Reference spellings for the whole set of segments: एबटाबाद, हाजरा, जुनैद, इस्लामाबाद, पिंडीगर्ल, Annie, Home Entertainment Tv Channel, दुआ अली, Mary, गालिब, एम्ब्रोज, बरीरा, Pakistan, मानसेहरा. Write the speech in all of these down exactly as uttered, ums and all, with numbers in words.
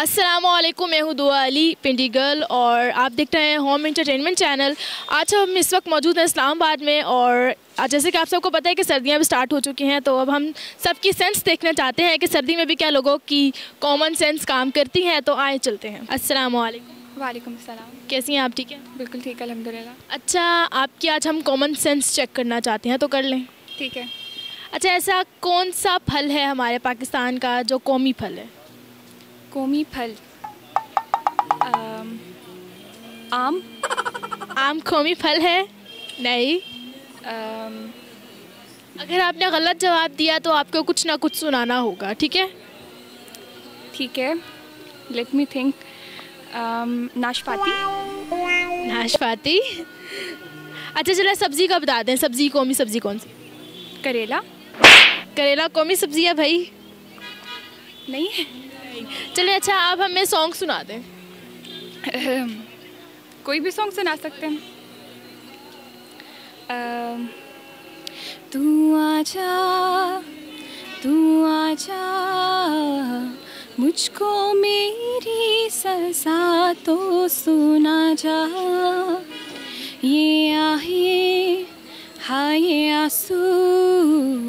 अस्सलामुअलैकुम, मैं हूँ दुआ अली पिंडीगर्ल और आप देख रहे हैं होम एंटरटेनमेंट चैनल। आज हम इस वक्त मौजूद हैं इस्लामाबाद में और जैसे कि आप सबको पता है कि सर्दियां भी स्टार्ट हो चुकी हैं, तो अब हम सबकी सेंस देखना चाहते हैं कि सर्दी में भी क्या लोगों की कॉमन सेंस काम करती है। तो आए चलते हैं। अस्सलामुअलैकुम। वालेकुम सलाम। कैसी हैं आप? ठीक है, बिल्कुल ठीक है अल्हम्दुलिल्लाह। अच्छा, आपकी आज हम कॉमन सेंस चेक करना चाहते हैं, तो कर लें? ठीक है। अच्छा, ऐसा कौन सा फल है हमारे पाकिस्तान का जो कौमी फल है? कौमी फल आम। आम कौमी फल है? नहीं। आम, अगर आपने गलत जवाब दिया तो आपको कुछ ना कुछ सुनाना होगा, ठीक है? ठीक है, लेट मी थिंक। नाशपाती। नाशपाती। अच्छा चलो सब्ज़ी का बता दें, सब्ज़ी कौमी सब्ज़ी कौन सी? करेला। करेला कौमी सब्ज़ी है भाई? नहीं है। चलिए, अच्छा आप हमें सॉन्ग सुना दें। कोई भी सॉन्ग सुना सकते हैं। तू आजा, तू आजा, मुझको मेरी सजा तो सुना जा, ये आहे हाय आंसू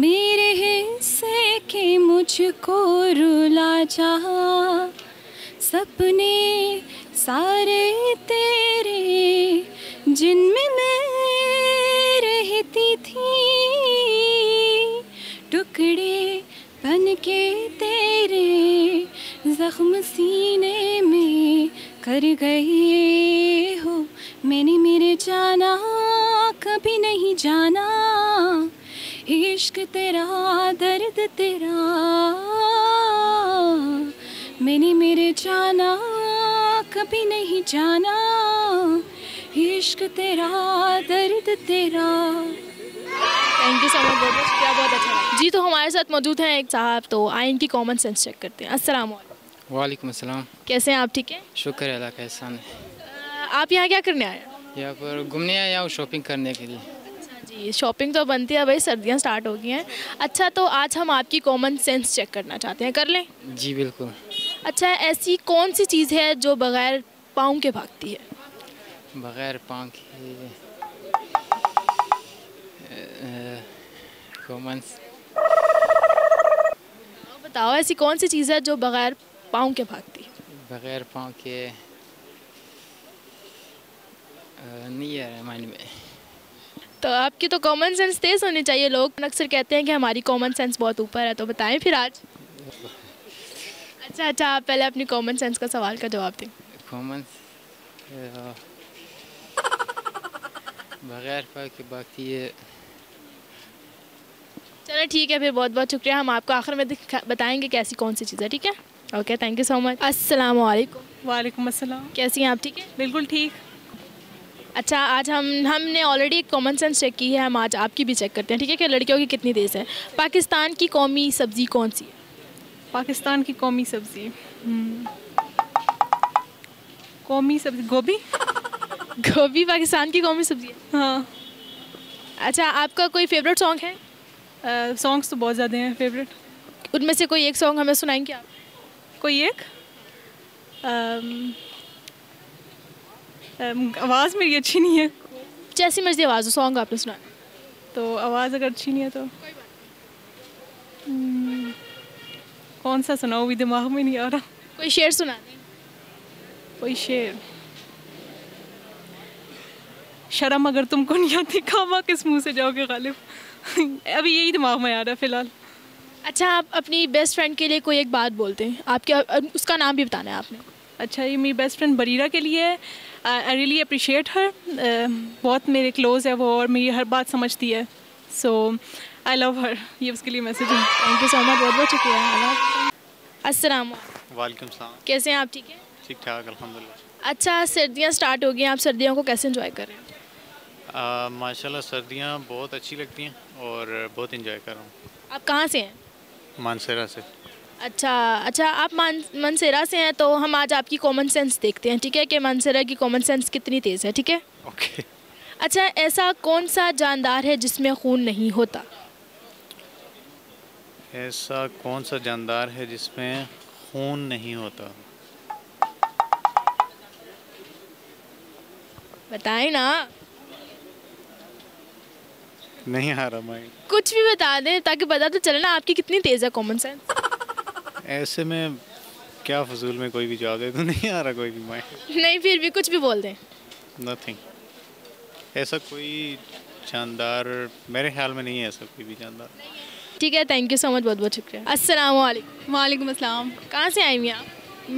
मेरे हिस्से के मुझको रुला जा, सपने सारे तेरे जिनमें मैं रहती थी, टुकड़े बन के तेरे जख्म सीने में कर गए हो, मैंने मेरे जाना कभी नहीं जाना, इश्क तेरा दर्द तेरा, मैंने मेरे जाना कभी नहीं जाना, इश्क तेरा दर्द तेरा। थैंक यू सो मच, बहुत शुक्रिया, बहुत अच्छा लगा जी। तो हमारे साथ मौजूद हैं एक साहब, तो आए इनकी कॉमन सेंस चेक करते हैं। अस्सलाम वालेकुम। वालेकुम अस्सलाम। कैसे हैं आप? ठीक है, शुक्र है अल्लाह का एहसान है। आप यहाँ क्या करने आए? यहाँ पर घूमने आए हूँ, शॉपिंग करने के लिए। अच्छा जी, शॉपिंग तो बनती है भाई, सर्दियाँ स्टार्ट हो गई हैं। अच्छा, तो आज हम आपकी कॉमन सेंस चेक करना चाहते हैं, कर लें? जी बिल्कुल। अच्छा, ऐसी कौन सी चीज़ है जो बग़ैर पाँव के भागती है? बग़ैर पाँव के कॉमन, बताओ ऐसी कौन सी चीज़ है जो बग़ैर पाँव के भागती है? बग़ैर पाँव के नहीं है माइंड में। तो आपकी तो कॉमन सेंस तेज़ होनी चाहिए। लोग अक्सर कहते हैं कि हमारी कॉमन सेंस बहुत ऊपर है, तो बताएं फिर आज। अच्छा अच्छा, आप पहले अपनी कॉमन सेंस का सवाल का जवाब दें। कॉमन बगैर के बाकी है। चलो ठीक है फिर, बहुत बहुत शुक्रिया। हम आपको आखिर में बताएंगे कैसी कौन सी चीज़ है, ठीक है? Okay, thank you so much. अस्सलाम वालेकुम। वालेकुम अस्सलाम। कैसी हैं आप? ठीक है, बिल्कुल ठीक। अच्छा, आज हम हमने ऑलरेडी एक कॉमन सेंस चेक की है, हम आज आपकी भी चेक करते हैं, ठीक है? कि लड़कियों की कितनी तेज़ है। पाकिस्तान की कौमी सब्ज़ी कौन सी है? पाकिस्तान की कौमी सब्ज़ी कौमी सब्ज़ी गोभी। गोभी पाकिस्तान की कौमी सब्ज़ी है? हाँ। अच्छा, आपका कोई फेवरेट सॉन्ग है? सॉन्ग्स तो बहुत ज़्यादा हैं फेवरेट, उनमें से कोई एक सॉन्ग हमें सुनाएंगे आप? कोई एक आवाज़ मेरी अच्छी नहीं है। जैसी मर्जी आवाज़ हो, सॉन्ग आपने सुना तो आवाज़ अगर अच्छी नहीं है तो कौन सा सुनाओ, भी दिमाग में नहीं आ रहा। कोई शेर सुना दें। कोई शेर, शर्म अगर तुमको नहीं आती खामा किस मुंह से जाओगे गालिब। अभी यही दिमाग में आ रहा है फ़िलहाल। अच्छा, आप अपनी बेस्ट फ्रेंड के लिए कोई एक बात बोलते हैं, आपके उसका नाम भी बताना है आपने। अच्छा, ये मेरी बेस्ट फ्रेंड बरीरा के लिए है। आई रियली अप्रिशिएट हर, बहुत मेरे क्लोज़ है वो और मेरी हर बात समझती है, सो आई लव हर। ये उसके लिए मैसेज है। थैंक यू सो मच, बहुत बहुत शुक्रिया। अस्सलाम वालेकुम सलाम। कैसे हैं आप? ठीक है, ठीक ठाक अल्हम्दुलिल्लाह। अच्छा, सर्दियाँ स्टार्ट हो गई हैं, आप सर्दियों को कैसे एंजॉय कर रहे हैं? माशाल्लाह, सर्दियाँ बहुत अच्छी लगती हैं और बहुत एंजॉय कर रहा हूँ। आप कहाँ से हैं? मानसेहरा से। अच्छा अच्छा, आप मान मानसेहरा से हैं, तो हम आज आपकी कॉमन सेंस देखते हैं, ठीक है? कि मानसेहरा की कॉमन सेंस कितनी तेज़ है, ठीक है? ओके। अच्छा, ऐसा कौन सा जानदार है जिसमें खून नहीं होता? ऐसा कौन सा जानदार है जिसमें खून नहीं होता। बताए ना, नहीं आ रहा माइंड। कुछ भी बता दें ताकि पता तो चले ना आपकी कितनी तेज है कॉमन सेंस। ऐसे में क्या फजूल में कोई भी जवाब दे तो नहीं आ रहा कोई भी माइंड। नहीं, फिर भी कुछ भी बोल दें। नथिंग। ऐसा कोई शानदार मेरे ख्याल में नहीं है, ऐसा कोई भी शानदार। ठीक है, थैंक यू सो मच, बहुत बहुत शुक्रिया। अस्सलाम वालेकुम। वालेकुम अस्सलाम। कहाँ से आई हुई आप?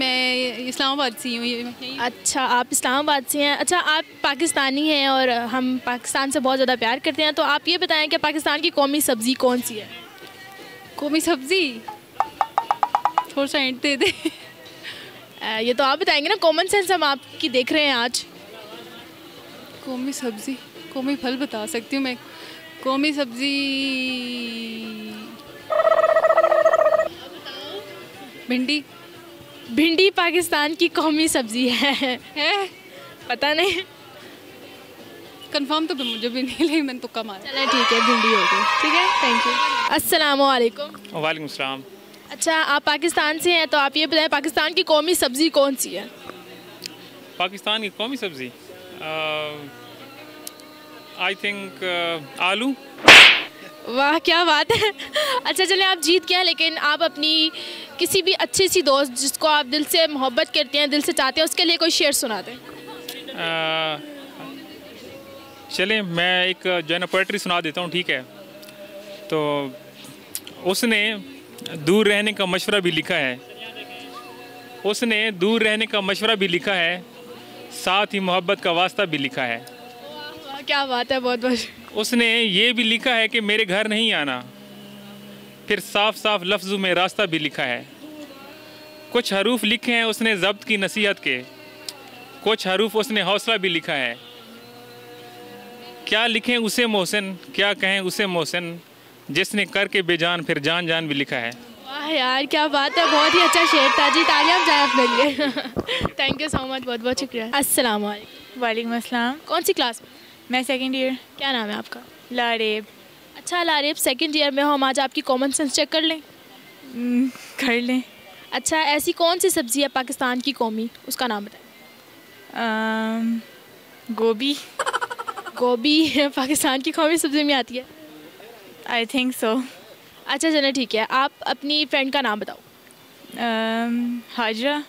मैं इस्लामाबाद से हूँ। अच्छा, आप इस्लामाबाद से हैं। अच्छा, आप पाकिस्तानी हैं और हम पाकिस्तान से बहुत ज़्यादा प्यार करते हैं, तो आप ये बताएं कि पाकिस्तान की कौमी सब्ज़ी कौन सी है? कौमी सब्ज़ी? थोड़ा सा हिंट दे दे। आ, ये तो आप बताएंगे ना, कॉमन सेंस हम आपकी देख रहे हैं आज। कौमी सब्ज़ी, कौमी फल बता सकती हूँ मैं। कौमी सब्ज़ी भिंडी। भिंडी पाकिस्तान की कौमी सब्जी है, है? पता नहीं, कंफर्म तो मुझे भी नहीं, लेकिन मैंने तुक्का मारा। चलें ठीक है, भिंडी हो गई। ठीक है, थैंक यू। अस्सलाम वालेकुम। वालेकुम सलाम। अच्छा, आप पाकिस्तान से हैं, तो आप ये बताएं पाकिस्तान की कौमी सब्जी कौन सी है? पाकिस्तान की कौमी सब्जी आई थिंक आलू। वाह, क्या बात है। अच्छा चलें, आप जीत गए, लेकिन आप अपनी किसी भी अच्छी सी दोस्त जिसको आप दिल से मोहब्बत करते हैं, दिल से चाहते हैं, उसके लिए कोई शेर सुना दें। चलें, मैं एक जो है ना पोइट्री सुना देता हूँ, ठीक है? तो उसने दूर रहने का मशवरा भी लिखा है, उसने दूर रहने का मशवरा भी लिखा है, साथ ही मोहब्बत का वास्ता भी लिखा है। क्या बात है, बहुत बहुत। उसने ये भी लिखा है कि मेरे घर नहीं आना, फिर साफ साफ लफ्ज़ों में रास्ता भी लिखा है। कुछ हरूफ लिखे हैं उसने ज़ब्त की नसीहत के, कुछ हरूफ उसने हौसला भी लिखा है। क्या लिखें उसे मोहसिन, क्या कहें उसे मोहसिन, जिसने करके बेजान फिर जान जान भी लिखा है। वाह यार, क्या बात है, बहुत ही अच्छा शेर था जी। तालियां जायज़ मिल। थैंक यू सो मच, बहुत बहुत शुक्रिया। अस्सलाम वालेकुम। वालेकुम अस्सलाम। कौन सी क्लास में? मैं सेकेंड ईयर। क्या नाम है आपका? लारेब। अच्छा लारेब, सेकेंड ईयर में हो, हम आज आपकी कॉमन सेंस चेक कर लें? कर लें। अच्छा, ऐसी कौन सी सब्ज़ी है पाकिस्तान की कौमी, उसका नाम बताएं। गोभी। गोभी पाकिस्तान की कौमी सब्ज़ी में आती है? I think so. अच्छा चलो ठीक है, आप अपनी फ्रेंड का नाम बताओ। हाजरा।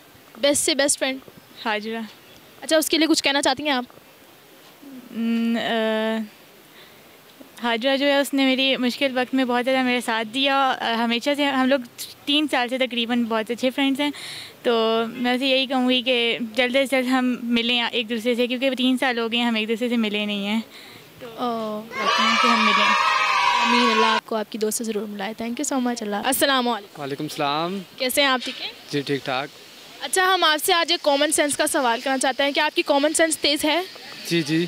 बेस्ट से बेस्ट फ्रेंड हाजरा। अच्छा, उसके लिए कुछ कहना चाहती हैं आप? न, हाजरा जो है, उसने मेरी मुश्किल वक्त में बहुत ज़्यादा मेरा साथ दिया, हमेशा से। हम लोग तीन साल से तकरीबन बहुत अच्छे फ्रेंड्स हैं, तो मैं उसे यही कहूँगी कि जल्द से जल्द हम मिलें एक दूसरे से, क्योंकि तीन साल हो गए हम एक दूसरे से मिले नहीं हैं, तो कि हम मिलें। अमीन, अल्लाह आपको आपकी दोस्त से ज़रूर मिलाए। Thank you so much. अल्लाह। अस्सलाम वालेकुम। सलाम, कैसे हैं आप? ठीक हैं जी, ठीक ठाक। अच्छा, हम आपसे आज एक कॉमन सेंस का सवाल करना चाहते हैं कि आपकी कॉमन सेंस तेज़ है? जी जी।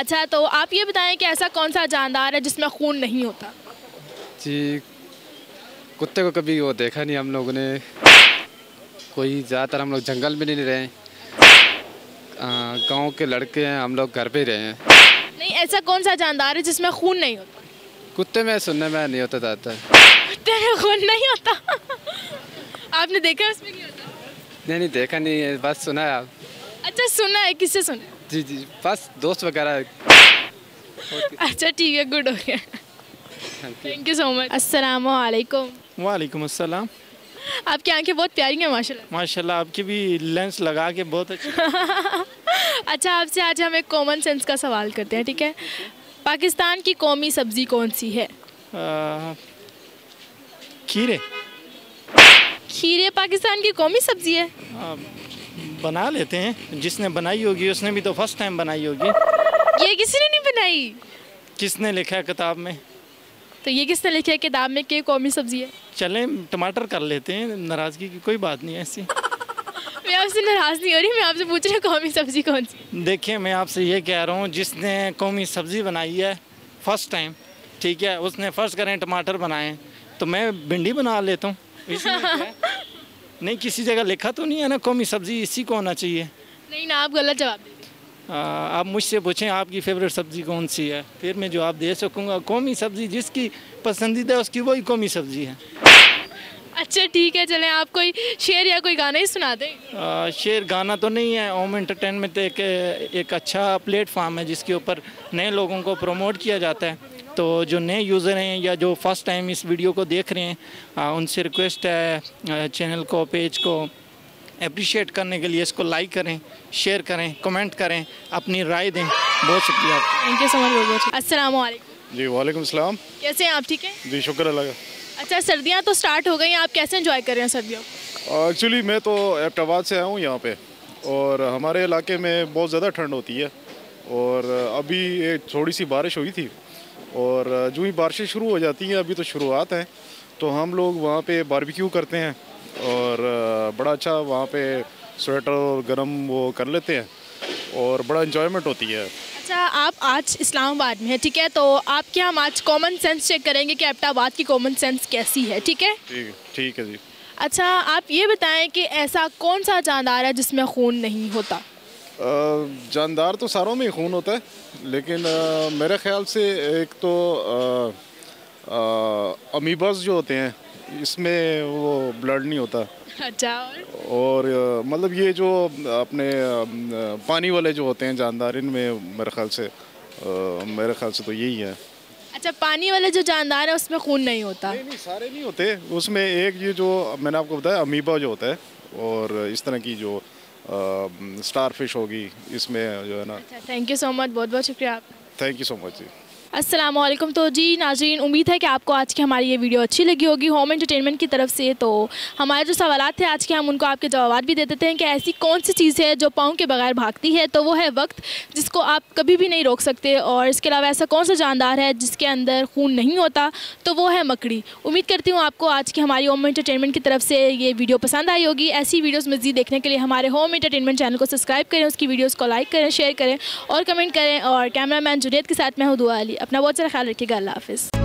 अच्छा, तो आप ये बताएं कि ऐसा कौन सा जानदार है जिसमें खून नहीं होता? जी, कुत्ते को कभी वो देखा नहीं हम लोगों ने, कोई ज़्यादातर हम लोग जंगल में नहीं रहे, गांव के लड़के हैं हम लोग, घर पे ही रहे हैं। नहीं, ऐसा कौन सा जानदार है जिसमें खून नहीं होता? कुत्ते में सुनने में नहीं होता ज़्यादातर। कुत्ते में खून नहीं होता? आपने देखा है उसमें नहीं होता? नहीं नहीं, देखा नहीं है, बस सुना है। आप? अच्छा, सुना है। किससे सुना है? जी जी, बस दोस्त वगैरह। अच्छा ठीक है, गुड हो गया। Thank you so much. अस्सलाम वालेकुम। वालेकुम अस्सलाम। आपकी आंखें बहुत प्यारी हैं माशाल्लाह। माशाल्लाह, आपकी भी लेंस लगा के बहुत अच्छा। अच्छा, आपसे आज हम एक कॉमन सेंस का सवाल करते हैं, ठीक है? पाकिस्तान की कौमी सब्जी कौन सी है? आ, खीरे। खीरे पाकिस्तान की कौमी सब्जी है? आ, बना लेते हैं, जिसने बनाई होगी उसने भी तो फर्स्ट टाइम बनाई होगी। ये किसने नहीं बनाई? किसने लिखा है किताब में? तो ये किसने लिखा है किताब में कि कौमी सब्जी है? चलें, टमाटर कर लेते हैं, नाराज़गी की कोई बात नहीं है ऐसी। मैं आपसे नाराज़ नहीं हो रही, मैं आपसे पूछ रही हूँ कौमी सब्जी कौन सी? देखिए, मैं आपसे ये कह रहा हूँ, जिसने कौमी सब्जी बनाई है फर्स्ट टाइम, ठीक है, उसने फर्स्ट करें टमाटर बनाएँ, तो मैं भिंडी बना लेता हूँ। नहीं, किसी जगह लिखा तो नहीं है ना कौमी सब्ज़ी इसी को होना चाहिए? नहीं ना, आप गलत जवाब दे। आप मुझसे पूछें आपकी फेवरेट सब्ज़ी कौन सी है, फिर मैं जवाब दे सकूँगा। कौमी सब्ज़ी जिसकी पसंदीदा उसकी वही कौमी सब्ज़ी है। अच्छा ठीक है, चलें आप कोई शेर या कोई गाना ही सुना दें। शेर गाना तो नहीं है, होम एंटरटेनमेंट एक एक अच्छा प्लेटफार्म है जिसके ऊपर नए लोगों को प्रमोट किया जाता है। तो जो नए यूज़र हैं या जो फर्स्ट टाइम इस वीडियो को देख रहे हैं आ, उनसे रिक्वेस्ट है चैनल को, पेज को अप्रिशिएट करने के लिए इसको लाइक करें, शेयर करें, कमेंट करें, अपनी राय दें। बहुत शुक्रिया, थैंक यू सो मच। अस्सलाम वालेकुम। जी वालेकुम सलाम। कैसे हैं आप? ठीक है जी, शुक्र अल्लाह। अच्छा सर्दियां तो स्टार्ट हो गई हैं, आप कैसे एंजॉय कर रहे हैं सर्दियों? एक्चुअली मैं तो एबटाबाद से आया हूँ यहाँ पे, और हमारे इलाके में बहुत ज़्यादा ठंड होती है, और अभी एक थोड़ी सी बारिश हुई थी, और जो ही बारिशें शुरू हो जाती हैं, अभी तो शुरुआत है, तो हम लोग वहाँ पे बारबेक्यू करते हैं और बड़ा अच्छा वहाँ पे स्वेटर और गर्म वो कर लेते हैं और बड़ा इन्जॉयमेंट होती है। अच्छा आप आज इस्लामाबाद में हैं, ठीक है, तो आपके हम आज कॉमन सेंस चेक करेंगे कि एबटाबाद की कॉमन सेंस कैसी है, ठीक है? ठीक ठीक है जी। अच्छा आप ये बताएं कि ऐसा कौन सा जानदार है जिसमें खून नहीं होता? जानदार तो सारों में ही खून होता है, लेकिन आ, मेरे ख्याल से एक तो अमीबास जो होते हैं इसमें वो ब्लड नहीं होता। अच्छा और, और मतलब ये जो अपने पानी वाले जो होते हैं जानदार, इनमें मेरे ख्याल से मेरे ख्याल से तो यही है। अच्छा पानी वाले जो जानदार है उसमें खून नहीं होता? नहीं, नहीं सारे नहीं होते, उसमें एक ये जो मैंने आपको बताया अमीबा जो होता है, और इस तरह की जो स्टारफिश होगी इसमें जो है ना। थैंक यू सो मच, बहुत बहुत शुक्रिया आप। थैंक यू सो मच जी। अस्सलाम वालेकुम। तो जी नाज़रीन उम्मीद है कि आपको आज की हमारी ये वीडियो अच्छी लगी होगी होम एंटरटेनमेंट की तरफ से। तो हमारे जो सवालात थे आज के, हम उनको आपके जवाब भी दे देते हैं कि ऐसी कौन सी चीज़ है जो पाँव के बगैर भागती है? तो वो है वक्त, जिसको आप कभी भी नहीं रोक सकते। और इसके अलावा ऐसा कौन सा जानदार है जिसके अंदर खून नहीं होता? तो वो है मकड़ी। उम्मीद करती हूँ आपको आज की हमारी होम एंटरटेनमेंट की तरफ से ये वीडियो पसंद आई होगी। ऐसी वीडियोज़ मज़ीद देखने के लिए हमारे होम एंटरटेनमेंट चैनल को सब्सक्राइब करें, उसकी वीडियोज़ को लाइक करें, शेयर करें और कमेंट करें। और कैमरा मैन जुनैद के साथ मैं हूँ दुआ अली। अपना बहुत सारा ख्याल रखिएगा। अल्लाह हाफ़िज़।